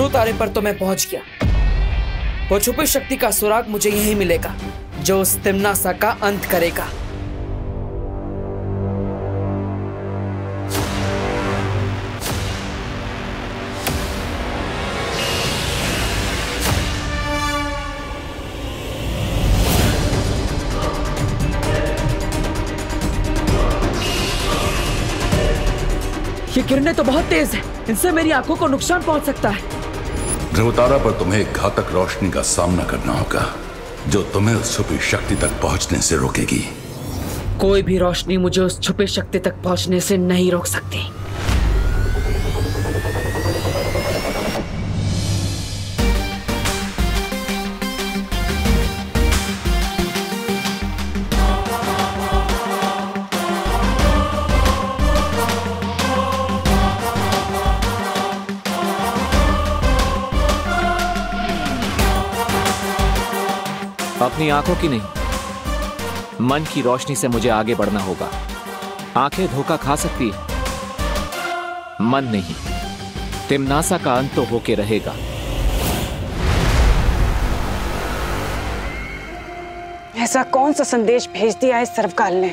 ध्रुव तारे पर तो मैं पहुंच गया। वो छुपी शक्ति का सुराग मुझे यहीं मिलेगा जो उस तिमनासा का अंत करेगा। ये किरणें तो बहुत तेज हैं, इनसे मेरी आंखों को नुकसान पहुंच सकता है। ध्रुव तारा पर तुम्हें एक घातक रोशनी का सामना करना होगा जो तुम्हें उस छुपी शक्ति तक पहुंचने से रोकेगी। कोई भी रोशनी मुझे उस छुपी शक्ति तक पहुंचने से नहीं रोक सकती। अपनी आंखों की नहीं, मन की रोशनी से मुझे आगे बढ़ना होगा। आंखें धोखा खा सकती है, मन नहीं। तिमनासा का अंत तो होके रहेगा। ऐसा कौन सा संदेश भेज दिया है सर्वकाल ने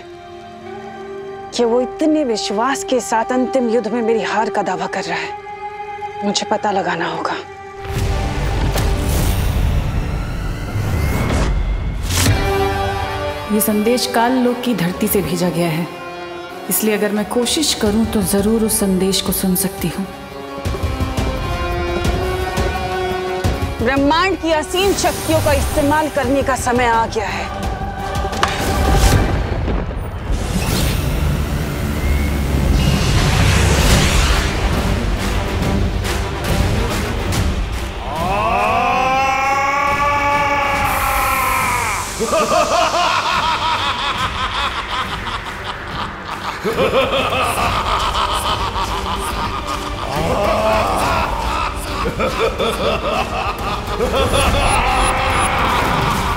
कि वो इतने विश्वास के साथ अंतिम युद्ध में मेरी हार का दावा कर रहा है। मुझे पता लगाना होगा। ये संदेश काल लोक की धरती से भेजा गया है, इसलिए अगर मैं कोशिश करूं तो जरूर उस संदेश को सुन सकती हूं। ब्रह्मांड की असीम शक्तियों का इस्तेमाल करने का समय आ गया है।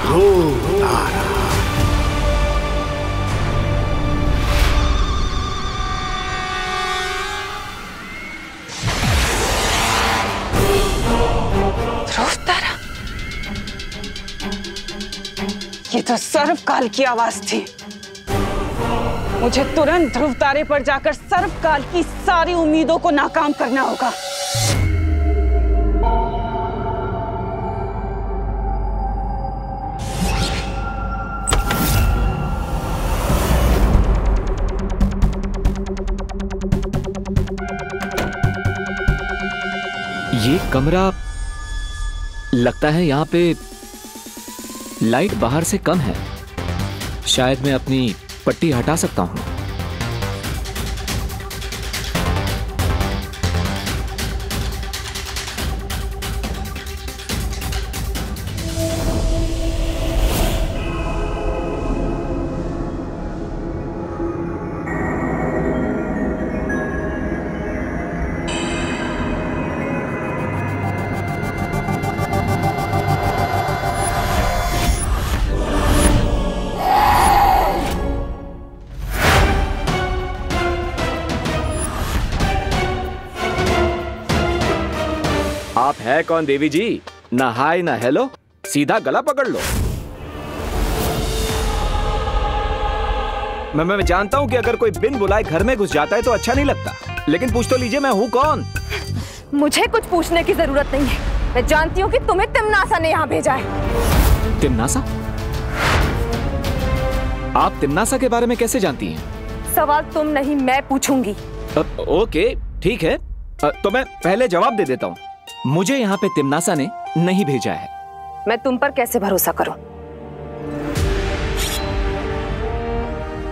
ध्रुव तारा, ये तो सर्वकाल की आवाज थी। मुझे तुरंत ध्रुव तारे पर जाकर सर्वकाल की सारी उम्मीदों को नाकाम करना होगा। ये कमरा लगता है, यहाँ पे लाइट बाहर से कम है। शायद मैं अपनी पट्टी हटा सकता हूं। आप है कौन देवी जी? ना हाय ना हेलो, सीधा गला पकड़ लो। मैं जानता हूँ कि अगर कोई बिन बुलाए घर में घुस जाता है तो अच्छा नहीं लगता, लेकिन पूछ तो लीजिए मैं हूँ कौन। मुझे कुछ पूछने की जरूरत नहीं है। मैं जानती हूँ कि तुम्हें तिमनासा ने यहाँ भेजा है। तिमनासा? आप तिमनासा के बारे में कैसे जानती हैं? सवाल तुम नहीं, मैं पूछूंगी। ओके ठीक है, तो मैं पहले जवाब दे देता हूँ। मुझे यहाँ पे तिमनासा ने नहीं भेजा है। मैं तुम पर कैसे भरोसा करूं?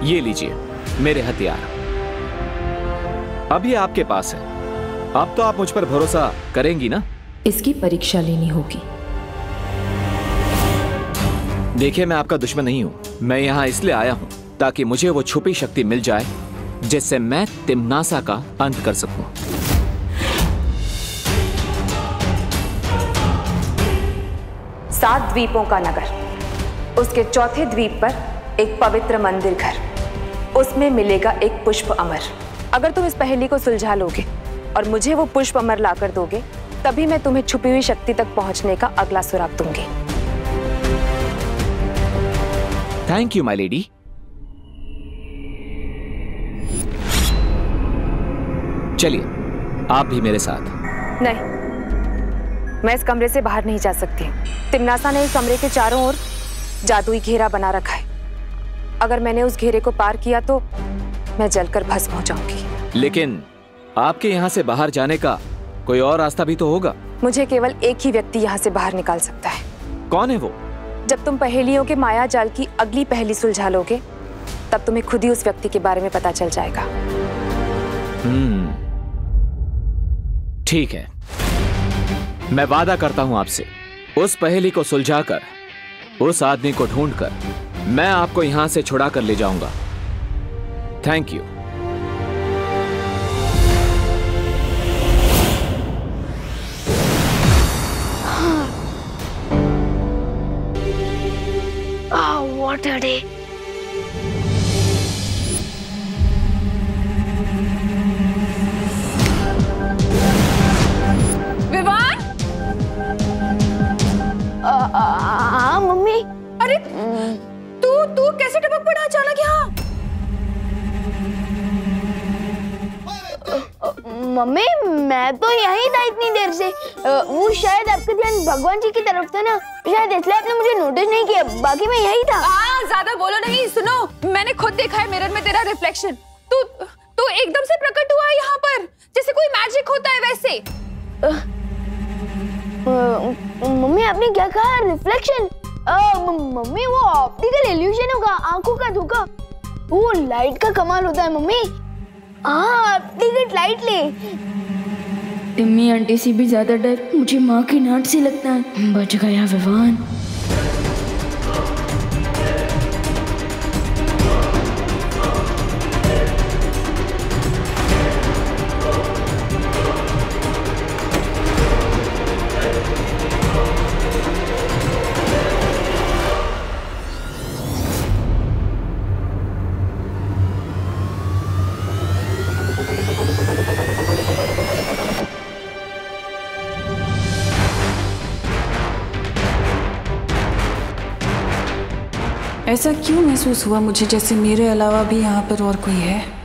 ये लीजिए मेरे हथियार, अब ये आपके पास है। अब तो आप मुझ पर भरोसा करेंगी ना? इसकी परीक्षा लेनी होगी। देखिए, मैं आपका दुश्मन नहीं हूं। मैं यहाँ इसलिए आया हूँ ताकि मुझे वो छुपी शक्ति मिल जाए जिससे मैं तिमनासा का अंत कर सकूं। सात द्वीपों का नगर, उसके चौथे द्वीप पर एक पवित्र मंदिर घर, उसमें मिलेगा एक पुष्प अमर। अगर तुम इस पहेली को सुलझा लोगे और मुझे वो पुष्प अमर लाकर दोगे तभी मैं तुम्हें छुपी हुई शक्ति तक पहुंचने का अगला सुराग दूंगी। Thank you my lady. चलिए आप भी मेरे साथ। नहीं, मैं इस कमरे से बाहर नहीं जा सकती। तिमनासा ने इस कमरे के चारों ओर जादुई घेरा बना रखा है। अगर मैंने उस घेरे को पार किया तो मैं जलकर भस्म हो जाऊंगी। लेकिन आपके यहाँ से बाहर जाने का कोई और रास्ता भी तो होगा। मुझे केवल एक ही व्यक्ति यहाँ से बाहर निकाल सकता है। कौन है वो? जब तुम पहेलियों के माया जाल की अगली पहेली सुलझा लोगे तब तुम्हें खुद ही उस व्यक्ति के बारे में पता चल जाएगा। ठीक है, मैं वादा करता हूं आपसे, उस पहेली को सुलझाकर, उस आदमी को ढूंढकर, मैं आपको यहां से छुड़ा कर ले जाऊंगा। Thank you. What a day. Mummy, अरे तू तू कैसे टपक पड़ा अचानक यहाँ? मम्मी, मैं तो यही था इतनी देर से। वो शायद आपका ध्यान भगवान जी की तरफ था ना, शायद इसलिए आपने मुझे नोटिस नहीं किया, बाकी मैं यही था। ज्यादा बोलो नहीं। सुनो, मैंने खुद देखा है मिरर में तेरा रिफ्लेक्शन। तू एकदम से प्रकट हुआ है यहाँ पर, जैसे कोई मैजिक होता है वैसे। मम्मी, आपने क्या कहा? रिफ्लेक्शन? मम्मी, वो ऑप्टिकल इल्यूजन होगा, आंखों का धोखा। वो लाइट का कमाल होता है मम्मी। ऑप्टिकल लाइट ले। मम्मी आंटी से भी ज्यादा डर मुझे माँ की नाट से लगता है। बच गया विवान। ऐसा क्यों महसूस हुआ मुझे जैसे मेरे अलावा भी यहाँ पर और कोई है?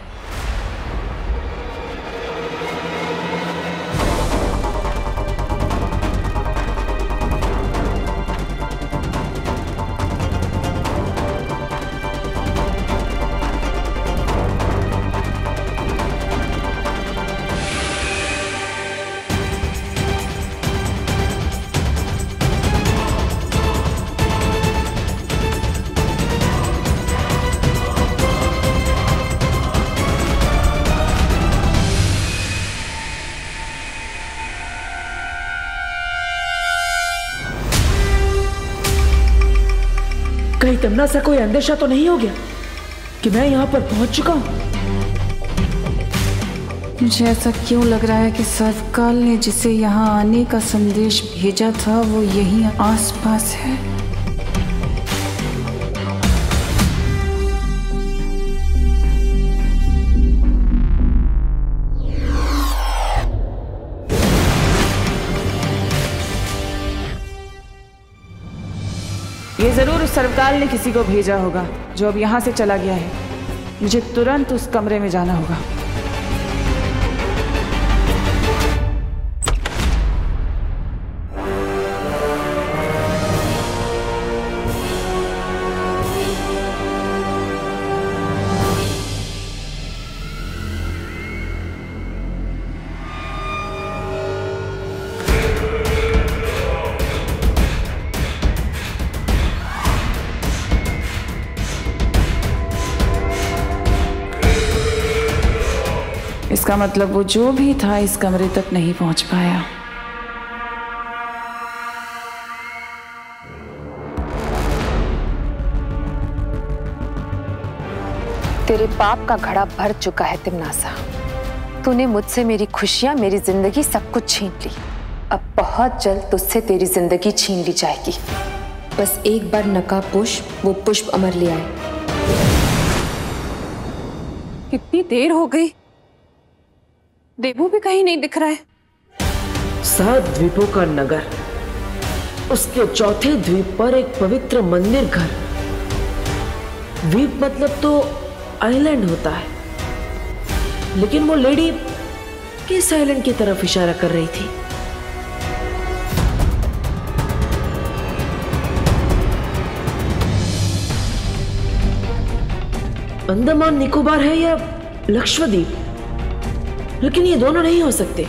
कहीं तिमनासा कोई अंदेशा तो नहीं हो गया कि मैं यहाँ पर पहुंच चुका हूँ? मुझे ऐसा क्यों लग रहा है कि सर्वकाल ने जिसे यहाँ आने का संदेश भेजा था वो यहीं आसपास है। ये जरूर उस सर्वकाल ने किसी को भेजा होगा जो अब यहाँ से चला गया है। मुझे तुरंत उस कमरे में जाना होगा। इसका मतलब वो जो भी था इस कमरे तक नहीं पहुंच पाया। तेरे पाप का घड़ा भर चुका है तिमनासा। तूने मुझसे मेरी खुशियां, मेरी जिंदगी, सब कुछ छीन ली। अब बहुत जल्द तुझसे तेरी जिंदगी छीन ली जाएगी। बस एक बार नकाबपोश वो पुष्प अमर ले आए। कितनी देर हो गई, देवू भी कहीं नहीं दिख रहा है। सात द्वीपों का नगर, उसके चौथे द्वीप पर एक पवित्र मंदिर घर। द्वीप मतलब तो आइलैंड होता है, लेकिन वो लेडी किस आइलैंड की तरफ इशारा कर रही थी? अंडमान निकोबार है या लक्षद्वीप, लेकिन ये दोनों नहीं हो सकते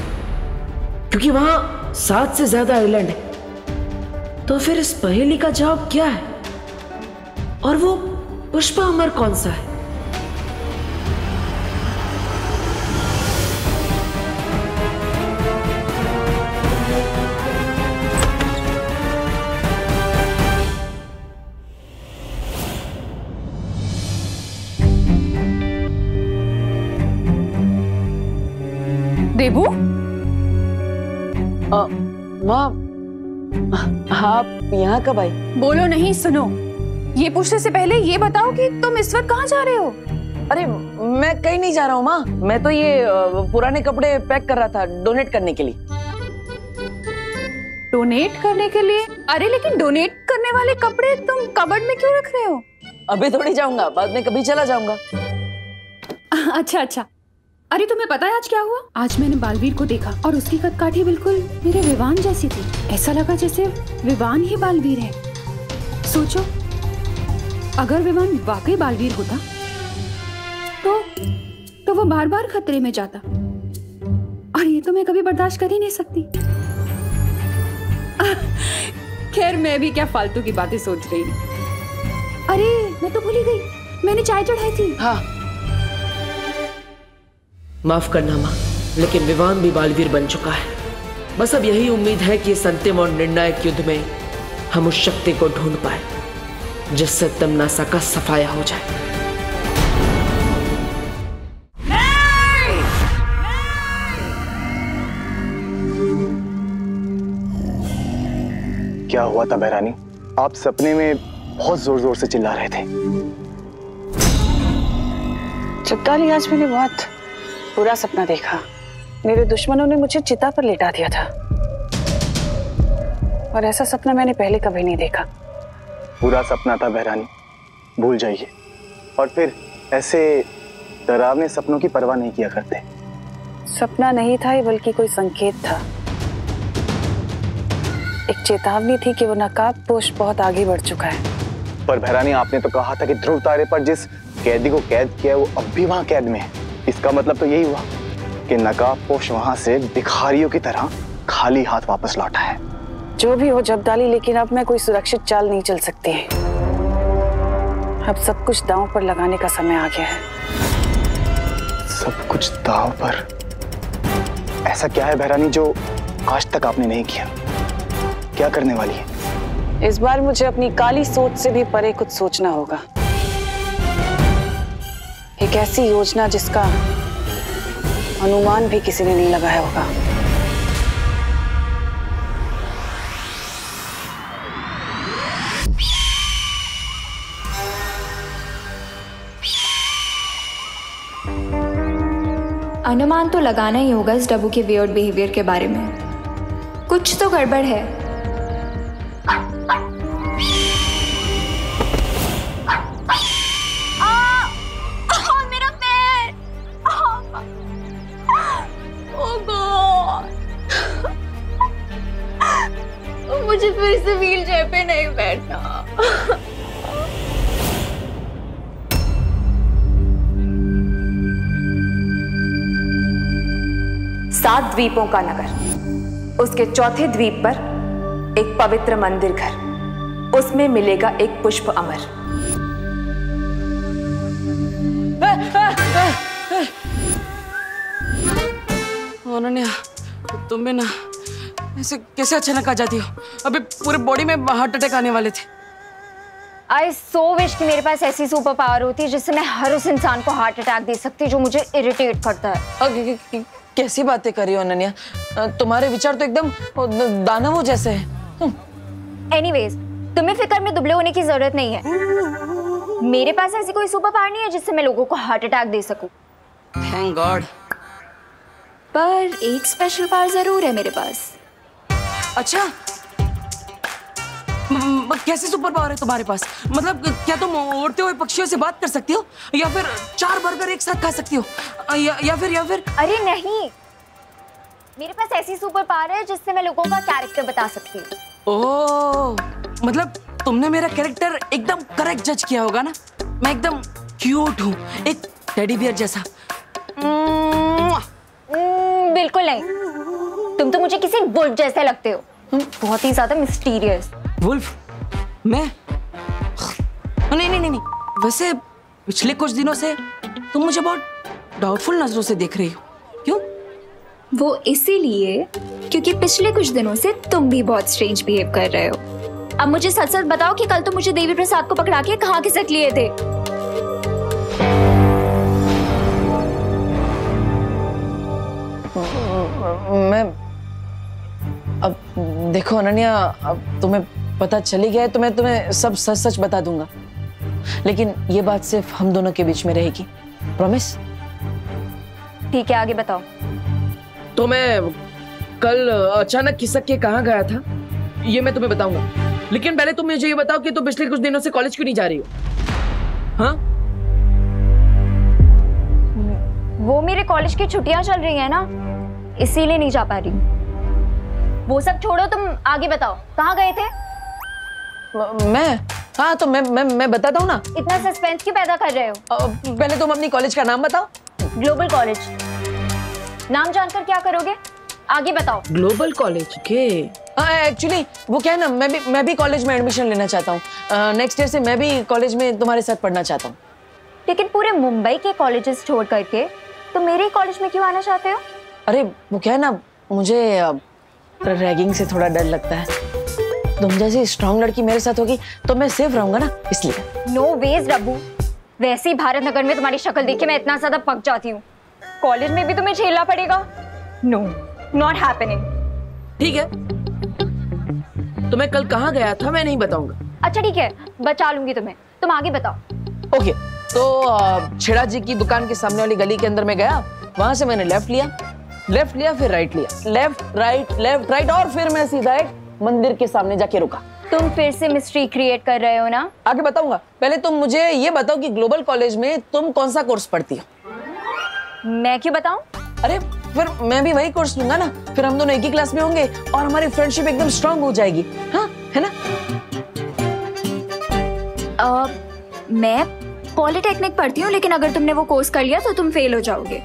क्योंकि वहां 7 से ज्यादा आइलैंड है। तो फिर इस पहेली का जवाब क्या है, और वो पुष्प अमर कौन सा है? देबू? माँ, आप यहाँ कब आई? बोलो नहीं, सुनो। ये पूछने से पहले ये बताओ कि तुम इस वक्त कहाँ जा रहे हो? अरे मैं कहीं नहीं जा रहा हूँ माँ, मैं तो ये पुराने कपड़े पैक कर रहा था डोनेट करने के लिए। डोनेट करने के लिए? अरे लेकिन डोनेट करने वाले कपड़े तुम कबर्ड में क्यों रख रहे हो? अभी थोड़ी जाऊंगा, बाद में कभी चला जाऊंगा। अच्छा। अरे तुम्हें पता है आज क्या हुआ? आज मैंने बालवीर को देखा और उसकी कदकाठी बिल्कुल मेरे विवान जैसी थी। ऐसा लगा जैसे विवान ही बालवीर है। सोचो, अगर विवान वाकई बालवीर होता तो वो बार बार खतरे में जाता, और ये तो मैं कभी बर्दाश्त कर ही नहीं सकती। खैर मैं भी क्या फालतू की बातें सोच रही हूँ। अरे मैं तो भूल ही गई, मैंने चाय चढ़ाई थी। हाँ माफ करना माँ, लेकिन विवान भी बालवीर बन चुका है। बस अब यही उम्मीद है कि इस अंतिम और निर्णायक युद्ध में हम उस शक्ति को ढूंढ पाए जिससे तिमनासा का सफाया हो जाए। क्या हुआ था बहरानी? आप सपने में बहुत जोर जोर से चिल्ला रहे थे। चुपचाप आज मैंने बहुत पूरा सपना देखा। मेरे दुश्मनों ने मुझे चिता पर लिटा दिया था, और ऐसा सपना मैंने पहले कभी नहीं देखा। पूरा सपना था बहरानी, भूल जाइए, और फिर ऐसे डरावने सपनों की परवाह नहीं किया करते। सपना नहीं था ये, बल्कि कोई संकेत था। एक चेतावनी थी कि वो नकाबपोश बहुत आगे बढ़ चुका है। पर बहरानी आपने तो कहा था कि ध्रुव तारे पर जिस कैदी को कैद किया है वो अब भी वहां कैद में है। इसका मतलब तो यही हुआ कि नकाबपोश वहां से भिखारियों की तरह खाली हाथ वापस लौटा है। जो भी हो जब्दाली, लेकिन अब मैं कोई सुरक्षित चाल नहीं चल सकती है। अब सब कुछ दांव पर लगाने का समय आ गया है। सब कुछ दांव पर? ऐसा क्या है बहरानी जो आज तक आपने नहीं किया? क्या करने वाली है? इस बार मुझे अपनी काली सोच से भी परे कुछ सोचना होगा। एक ऐसी योजना जिसका अनुमान भी किसी ने नहीं लगाया होगा। अनुमान तो लगाना ही होगा इस डब्बू के वियर्ड बिहेवियर के बारे में। कुछ तो गड़बड़ है। मुझे फिर से व्हील चेयर पे नहीं बैठना। सात द्वीपों का नगर, उसके चौथे द्वीप पर एक पवित्र मंदिर घर, उसमें मिलेगा एक पुष्प अमर। अनन्या, तुम भी ना ऐसे कैसे अचानक आ जाती हो? अभी पूरे बॉडी में हार्ट अटैक आने वाले थे। I so wish कि मेरे पास ऐसी सुपर पावर होती जिससे मैं हर उस इंसान को हार्ट अटैक दे सकती जो मुझे इरिटेट करता है। कैसी बातें कर रही हो अनन्या, तुम्हारे विचार तो एकदम दानवों जैसे हैं। एनीवेज, तुम्हें फिक्र में दुबले होने की जरूरत नहीं है। मेरे पास ऐसी कोई सुपर पावर नहीं है जिससे मैं लोगों को हार्ट अटैक दे सकूं। Thank God. पर एक स्पेशल पावर जरूर है मेरे पास। अच्छा, कैसी सुपर पावर है तुम्हारे पास? मतलब क्या तुम उड़ते हुए पक्षियों से बात कर सकती हो, या फिर 4 बर्गर एक साथ खा सकती हो, या फिर अरे नहीं, मेरे पास ऐसी सुपर पावर है जिससे मैं लोगों का कैरेक्टर बता सकती हूँ। ओह, मतलब तुमने मेरा कैरेक्टर एकदम करेक्ट जज किया होगा ना। मैं एकदम क्यूट हूँ, एक टेडी बियर जैसा। बिल्कुल नहीं, तुम तो मुझे किसी वुल्फ जैसे लगते हो, बहुत ही ज्यादा मिस्टीरियस। वुल्फ? मैं? नहीं। वैसे पिछले कुछ दिनों से तुम मुझे बहुत डाउटफुल नजरों से देख रही हो, क्यों? वो इसीलिए क्योंकि पिछले कुछ दिनों से तुम भी बहुत स्ट्रेंज बिहेव कर रहे हो। अब मुझे सच सच बताओ कि कल तुम मुझे देवी प्रसाद को पकड़ा के कहाँ खिसक लिए थे? मैं अब देखो अनन्या, अब तुम्हें पता चली गया है तो मैं तुम्हें सब सच सच बता दूंगा, लेकिन ये बात सिर्फ हम दोनों के बीच में रहेगी, प्रॉमिस? ठीक है, आगे बताओ। तो मैं कल अचानक खिसक के कहाँ गया था ये मैं तुम्हें बताऊंगा, लेकिन पहले तुम मुझे ये बताओ कि तुम पिछले कुछ दिनों से कॉलेज क्यों नहीं जा रही हो? हाँ, वो मेरे कॉलेज की छुट्टियां चल रही है ना, इसीलिए नहीं जा पा रही। वो सब छोड़ो, तुम आगे बताओ कहाँ गए थे? मैं बताता हूँ ना। इतना सस्पेंस क्यों पैदा कर रहे हो? पहले तुम अपनी कॉलेज का नाम बताओ। Global college. नाम जानकर क्या करोगे, आगे बताओ। ग्लोबल कॉलेज के एक्चुअली वो क्या है ना, मैं भी कॉलेज में एडमिशन लेना चाहता हूँ। नेक्स्ट ईयर से मैं भी कॉलेज में तुम्हारे साथ पढ़ना चाहता हूँ। लेकिन पूरे मुंबई के कॉलेजेस छोड़ करके तुम मेरे कॉलेज में क्यों आना चाहते हो? अरे वो क्या है ना, मुझे रैगिंग से थोड़ा डर लगता है। तुम जैसी स्ट्रांग लड़की मेरे साथ होगी तो मैं सेफ रहूंगा ना, इसलिए। नो वेज रब्बू, वैसे ही भारत नगर में तुम्हारी शक्ल देख के मैं इतना ज्यादा पक जाती हूँ, कॉलेज में भी तुम्हें झेलना पड़ेगा। No, not happening. ठीक है, तो मैं कल कहाँ गया था मैं नहीं बताऊंगा। अच्छा ठीक है, बचा लूंगी तुम्हें, तुम आगे बताओ। ओके, तो छेड़ा जी की दुकान के सामने वाली गली के अंदर में गया, वहां से मैंने लेफ्ट लिया फिर राइट लिया, लेफ्ट राइट और फिर मैं सीधा एक मंदिर के सामने जाके रुका। तुम फिर से मिस्ट्री क्रिएट कर रहे हो ना, आगे बताऊंगा। पहले तुम मुझे ये बताओ कि ग्लोबल कॉलेज में तुम कौन सा कोर्स पढ़ती हो। मैं क्यों बताऊं? अरे फिर मैं भी वही कोर्स लूंगा ना, फिर हम दोनों एक ही क्लास में होंगे और हमारी फ्रेंडशिप एकदम स्ट्रांग हो जाएगी। हाँ, है ना? मैं पॉलिटेक्निक पढ़ती हूँ, लेकिन अगर तुमने वो कोर्स कर लिया तो तुम फेल हो जाओगे।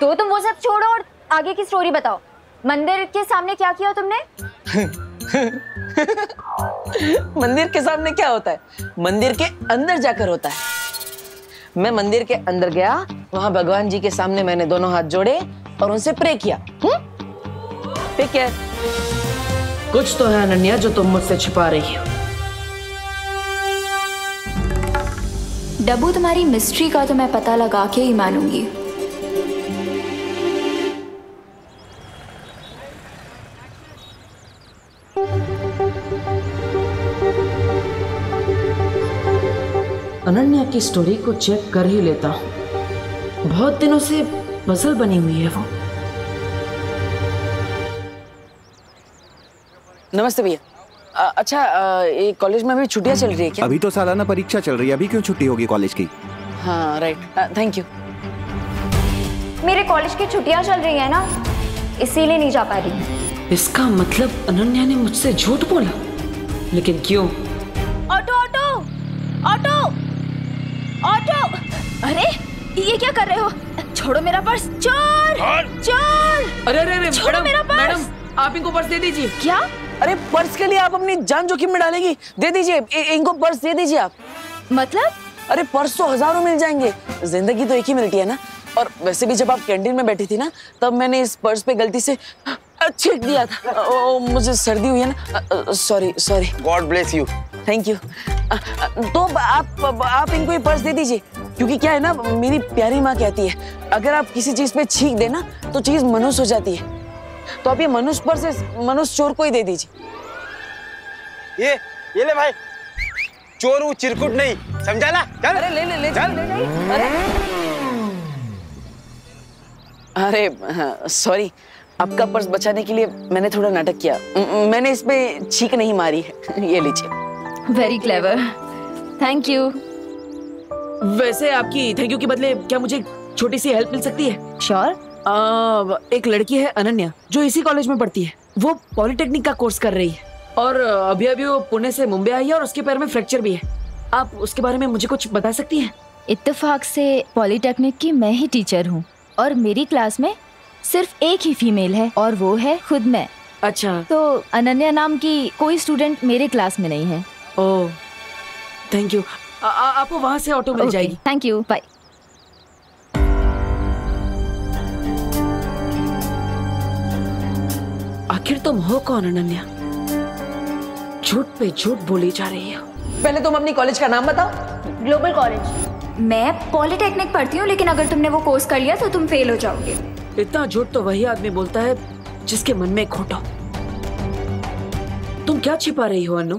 तो तुम वो सब छोड़ो और आगे की स्टोरी बताओ। मंदिर के सामने क्या किया तुमने? मंदिर के सामने क्या होता है? मंदिर के अंदर जाकर होता है। मैं मंदिर के अंदर गया, वहां भगवान जी के सामने मैंने दोनों हाथ जोड़े और उनसे प्रे किया। ठीक है, कुछ तो है अनन्या जो तुम मुझसे छिपा रही हो। डब्बू, तुम्हारी मिस्ट्री का तो मैं पता लगा के ही मानूंगी। अनन्या की स्टोरी को चेक कर ही लेता हूँ, बहुत दिनों से पजल बनी हुई है वो। नमस्ते भैया। अच्छा, ये कॉलेज में अभी छुट्टियाँ चल रही है क्या? अभी तो सालाना परीक्षा चल रही है, अभी क्यों छुट्टी होगी कॉलेज की? हाँ राइट, थैंक यू। मेरे कॉलेज की छुट्टियाँ चल रही है ना, इसीलिए नहीं जा पा रही। इसका मतलब अनन्या ने मुझसे झूठ बोला, लेकिन क्यों? ऑटो! अरे ये क्या कर रहे हो? छोड़ो मेरा पर्स। चोर! अरे छोड़ो मेरा पर्स। मैडम, आप इनको पर्स दे दीजिए। क्या? अरे पर्स के लिए आप अपनी जान जोखिम में डालेगी? दे दीजिए इनको पर्स, दे दीजिए आप। मतलब? अरे पर्स तो हजारों मिल जाएंगे, जिंदगी तो एक ही मिलती है ना। और वैसे भी जब आप कैंटीन में बैठी थी ना, तब मैंने इस पर्स पे गलती से छींट दिया था। मुझे सर्दी हुई है ना। Sorry. God bless you. Thank you. तो आप इनको ये पर्स दे दीजिए, क्योंकि क्या है ना, मेरी प्यारी माँ कहती है अगर आप किसी चीज पे छींक देना तो चीज मनुष्य हो जाती है, तो आप ये मनुष्य पर्स मनुष्य चोर को ही दे दीजिए। ये ले भाई, चोर वो चिरकुट नहीं, समझा ना? अरे ले चल। अरे सॉरी, आपका पर्स बचाने के लिए मैंने थोड़ा नाटक किया। मैंने इसमें छींक नहीं मारी है। ये लीजिए। Very clever. Thank you. वैसे आपकी थैंक यू के बदले क्या मुझे छोटी सी हेल्प मिल सकती है? श्योर। एक लड़की है अनन्या जो इसी कॉलेज में पढ़ती है। वो पॉलिटेक्निक का कोर्स कर रही है और अभी अभी वो पुणे से मुंबई आई है और उसके पैर में फ्रैक्चर भी है। आप उसके बारे में मुझे कुछ बता सकती हैं? इत्तेफाक से पॉलिटेक्निक की मैं ही टीचर हूँ और मेरी क्लास में सिर्फ एक ही फीमेल है और वो है खुद मैं। अच्छा। तो अनन्या नाम की कोई स्टूडेंट मेरे क्लास में नहीं है। Oh, thank you. आपको वहाँ से ऑटो मिल जाएगी। Thank you, bye. आखिर तुम हो कौन अनन्या? झूठ पे झूठ बोली जा रही हो। पहले तुम अपनी कॉलेज का नाम बताओ। Global college. मैं पॉलिटेक्निक पढ़ती हूँ, लेकिन अगर तुमने वो कोर्स कर लिया तो तुम फेल हो जाओगे। इतना झूठ तो वही आदमी बोलता है जिसके मन में खोट हो। तुम क्या छिपा रही हो अनु?